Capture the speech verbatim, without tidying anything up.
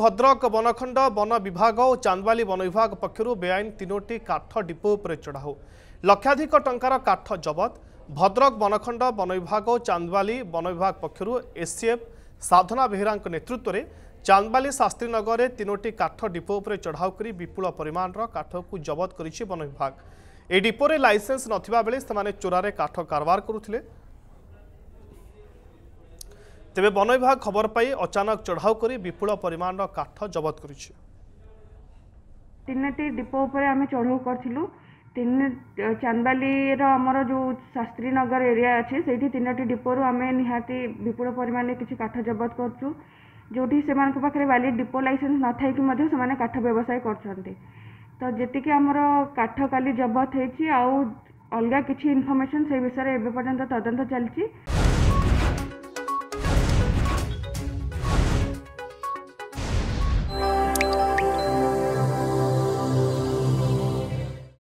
Bhadrak वनखंड one विभाग और chandbali one विभाग पक्षर बेआईन तीनोटी काठ डिपो उपर चढ़ाऊ लक्षाधिक टंकार काठ जबत। भद्रक वनखंड वन विभाग और चांदबाली वन विभाग पक्षर एससीएफ साधना बेहरा नेतृत्व में चांदबाली शास्त्रीनगर में तीनोटी काठ डिपो उपर चढ़ाऊ कर विपुल परिमाण काठ को जबत कर वन विभाग। यह डिपो में लाइसेंस नथिबा बेले सेमाने चोरारे काठ कारबार करुथिले। तेबे वन विभाग खबर पाई अचानक चढ़ाऊ करी विपुल परिमाण काठ जबत करिछि। तीनटी डिपो उपर आमे चढ़ाऊ करथिलु। तीन चांदबाली रो हमर जो शास्त्रीनगर एरिया अछि सेठी तीनटी डिपो रो आमे निहाती विपुल परिमाण रे किछि काठ जबत करछु। जोठी सेमान के पाखरे वाली डिपो लाइसेंस न थाई कि मध्ये सेमाने काठ व्यवसाय करछन्ते। तो जेतिके हमर काठ काली जबत हेछि आउ अलगा किछि इन्फॉर्मेशन से विषय रे एबे पर्यंत तदंत चलछि।